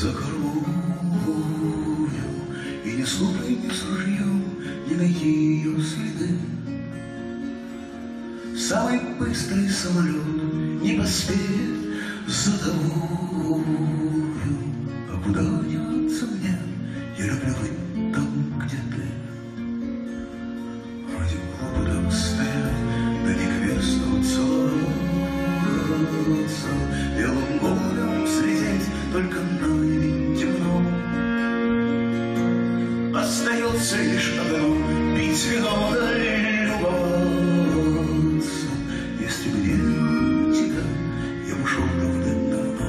за коровою, и ни с лукой, ни с ружьем не найти ее следы. Самый быстрый самолет не поспеет за тобою, а куда деваться мне? Я люблю быть там, где ты. Вроде глупо там стоять, да не к месту целоваться, белым городом средеть, только нами темно. Остается лишь одно — пить вино да любоваться. Если бы не тебя, я бы шел давным-давно.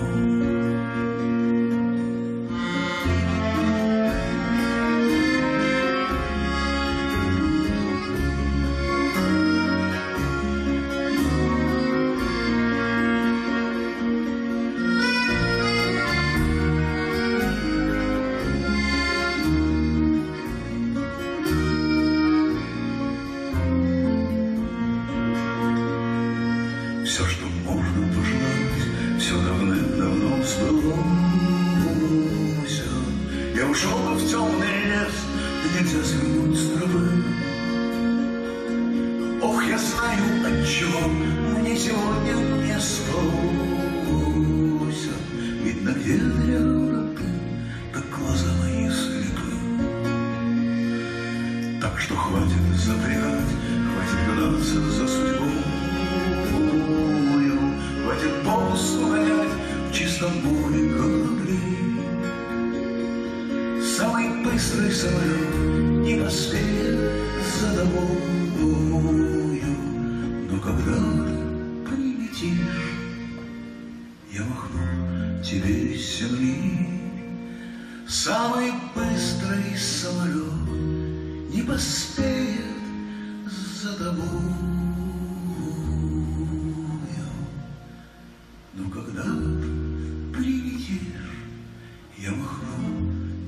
Все, что можно пожелать, все давным-давно сбылось. Я ушел бы в темный лес, да нельзя свернуть с тропы. Ох, я знаю, отчего мне сегодня не спалось. Видно, где-то рядом ты, как глаза мои слепы. Так что хватит запрягать, хватит гнаться за судьбу. Хватит полосу гонять в чистом море корабли. Самый быстрый самолет не поспеет за тобою. Но когда ты прилетишь, я махну тебе с земли. Самый быстрый самолет не поспеет за тобою. Но когда прилетишь, я махну